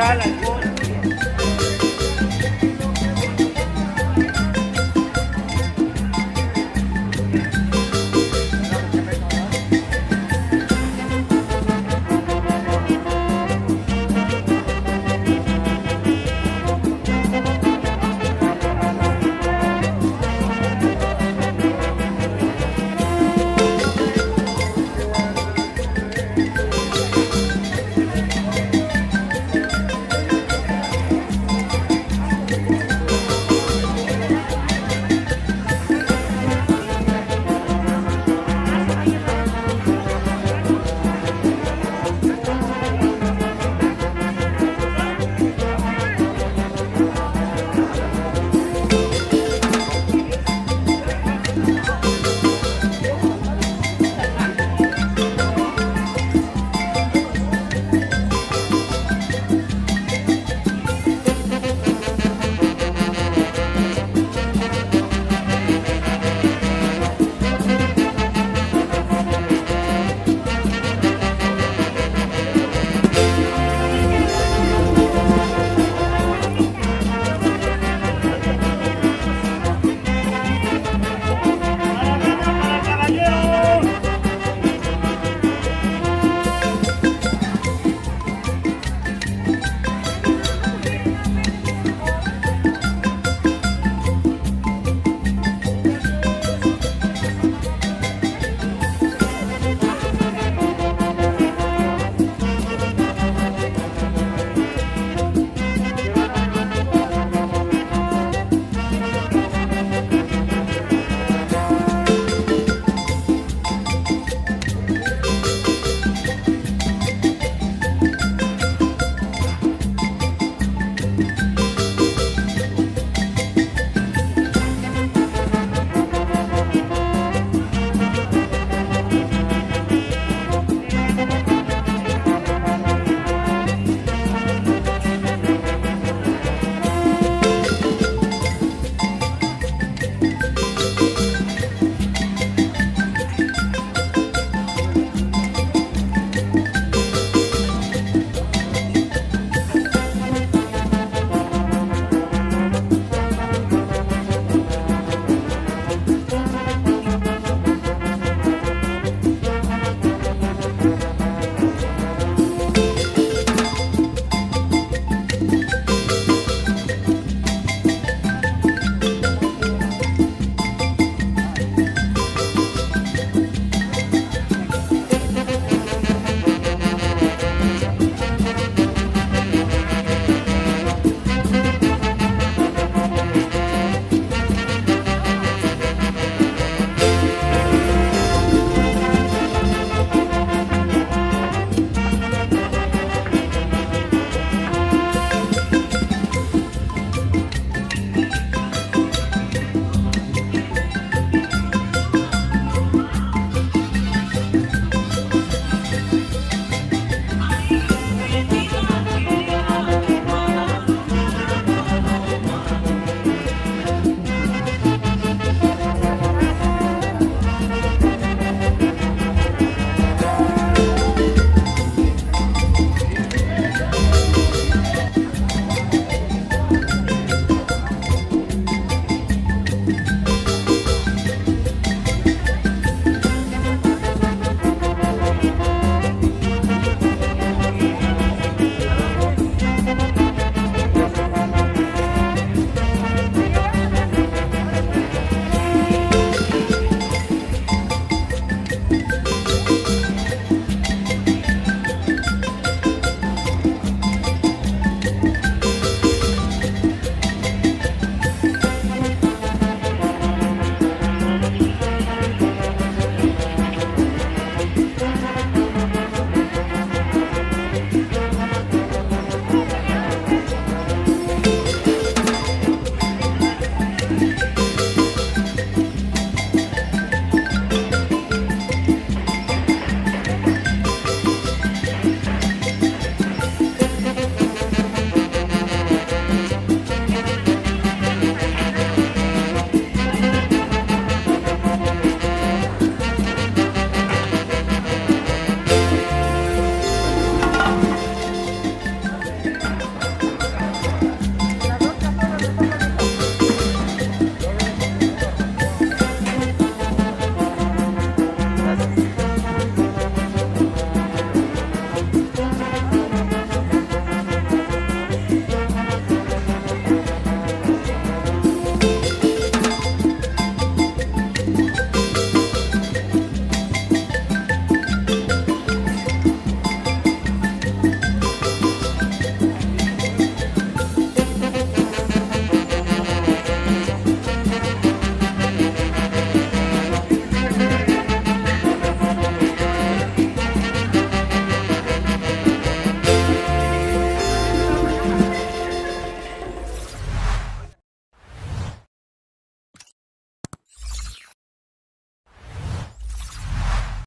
regala.